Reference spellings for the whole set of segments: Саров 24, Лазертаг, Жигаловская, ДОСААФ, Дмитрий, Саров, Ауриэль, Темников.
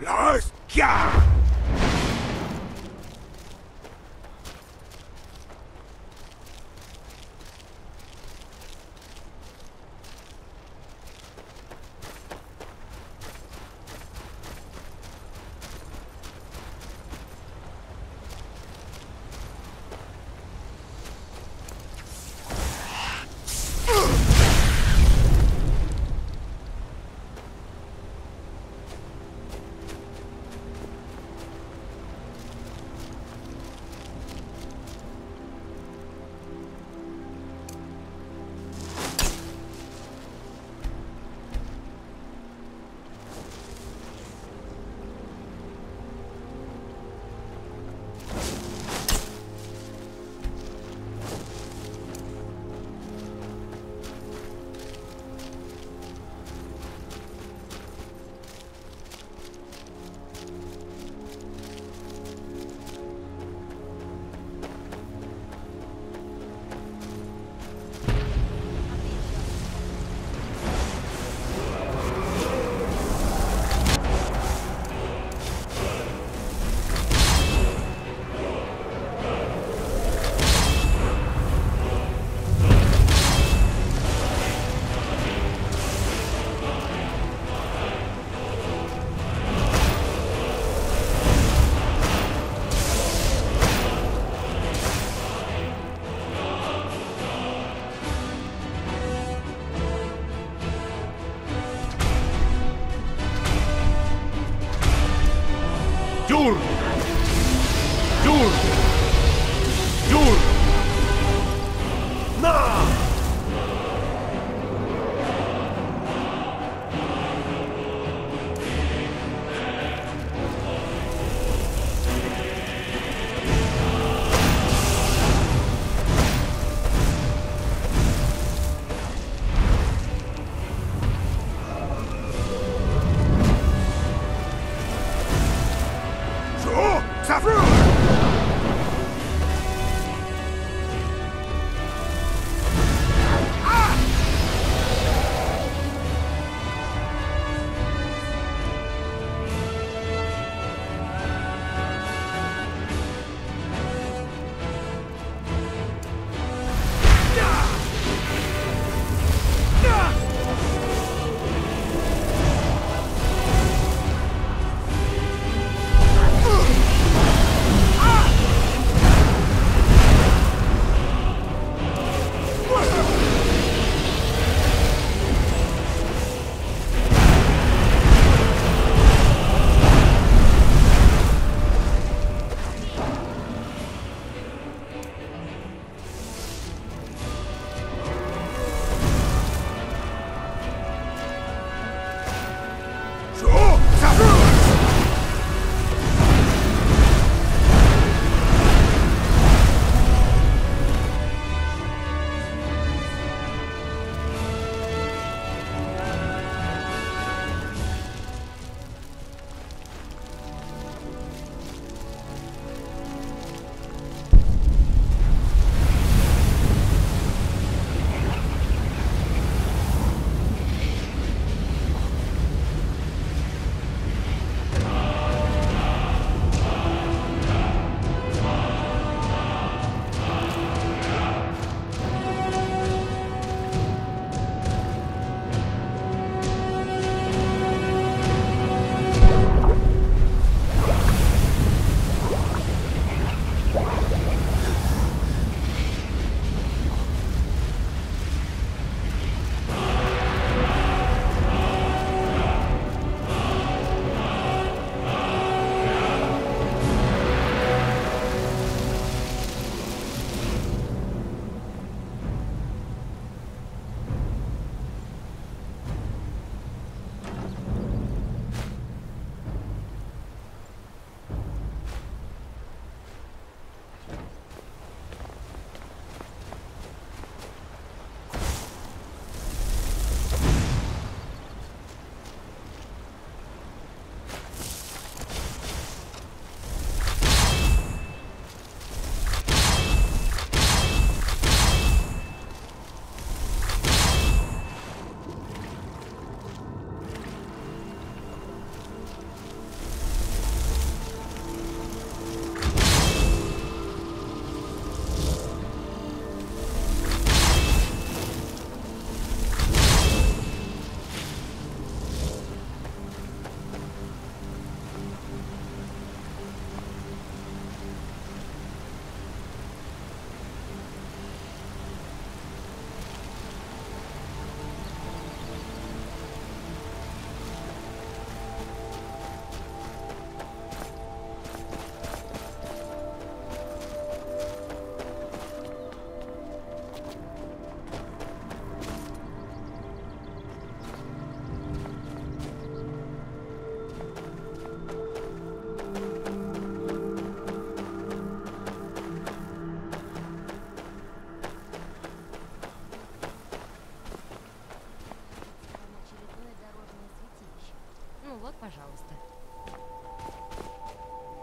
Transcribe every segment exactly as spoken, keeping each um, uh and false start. Los ya! Дур! Дур! Дур! На! Ой!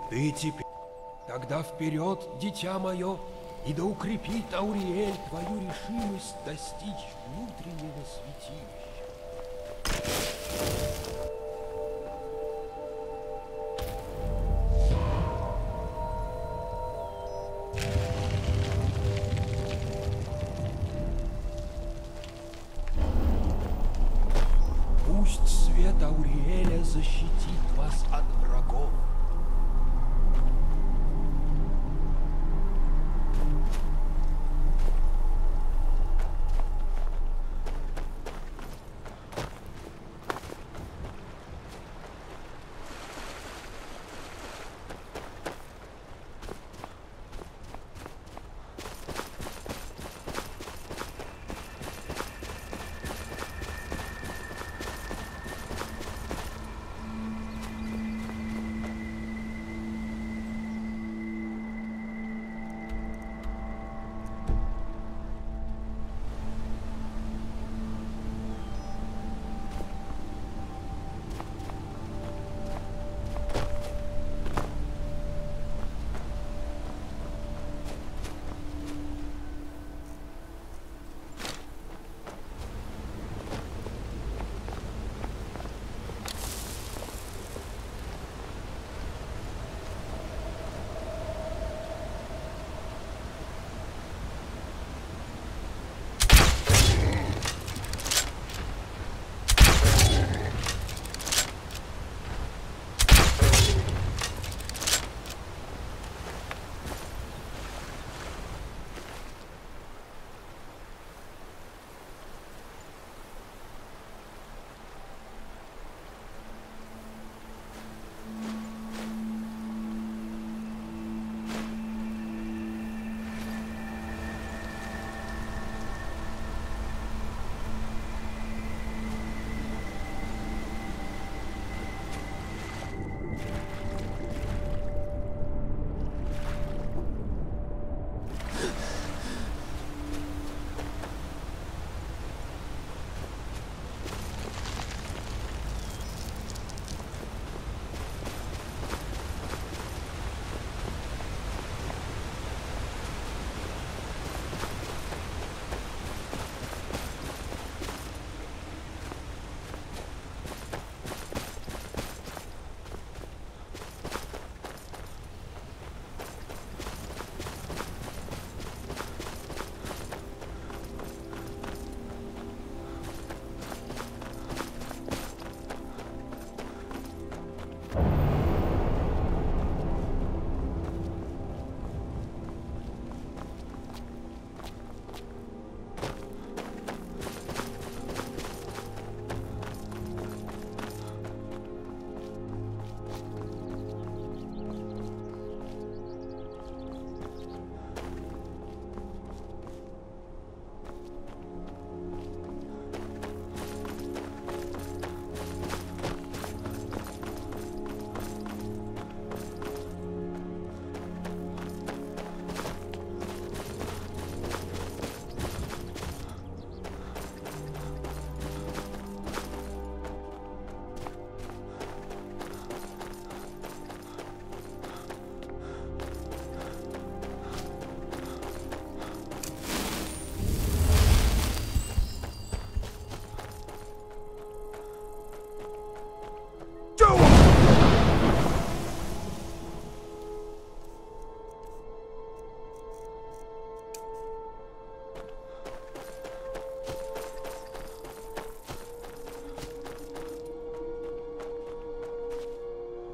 Ты теперь. Тогда вперед, дитя мое, и да укрепит Ауриэль твою решимость достичь внутреннего святилища. Пусть свет Ауриэля защитит вас от врагов.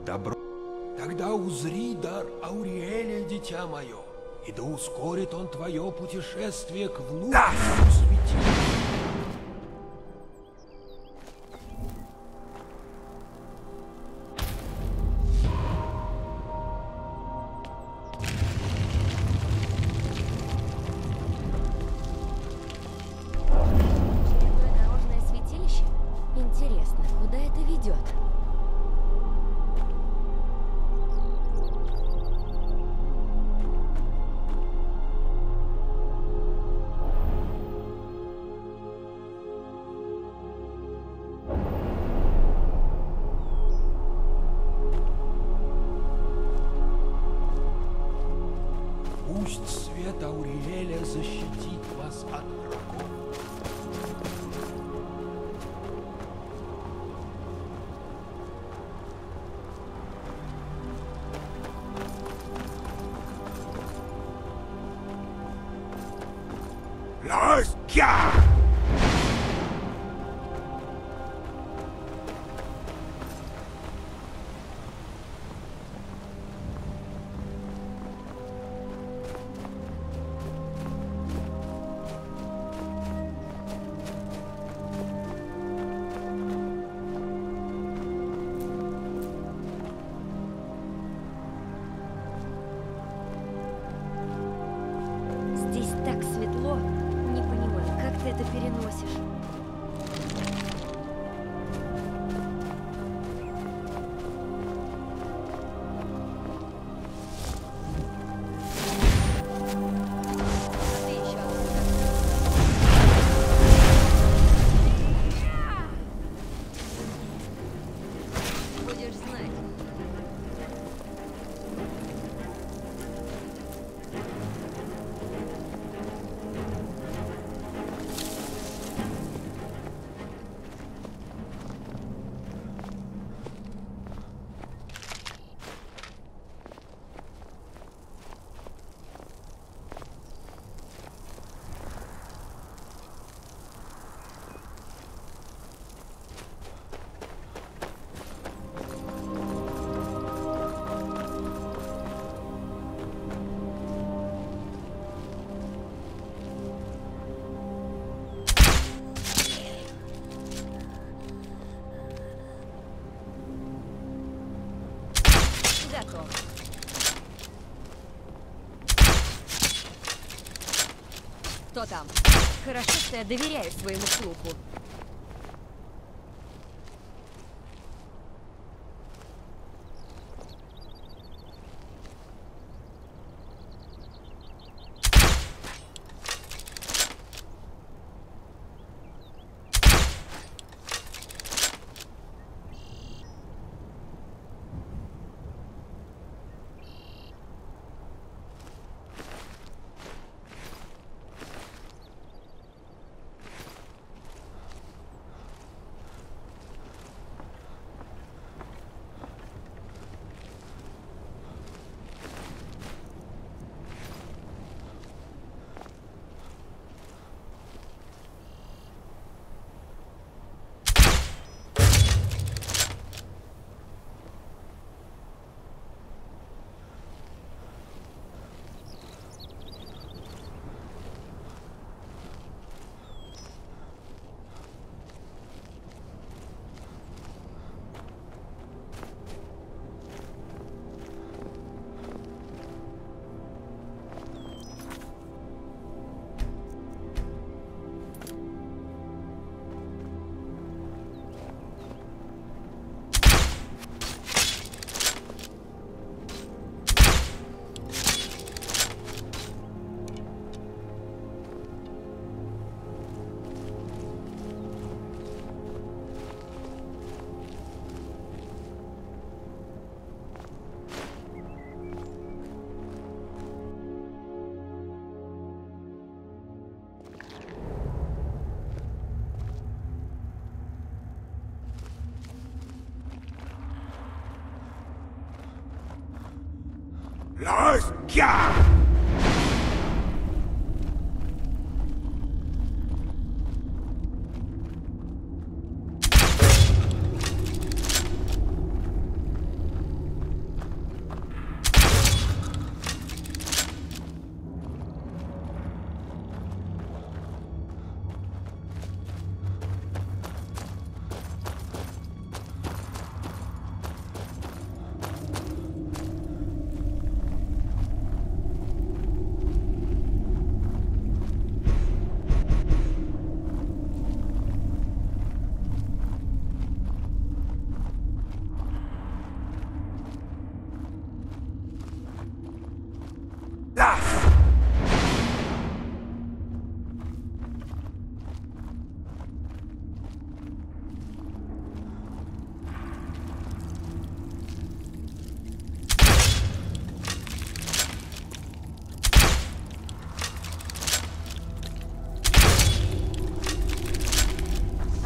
Добро. Тогда узри дар Ауриэля, дитя мое, и да ускорит он твое путешествие к внутреннему да! святилищу. Кто там? Хорошо, что я доверяю своему слуху.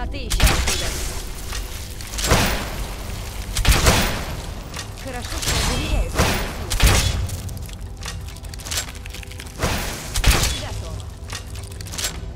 Let's go!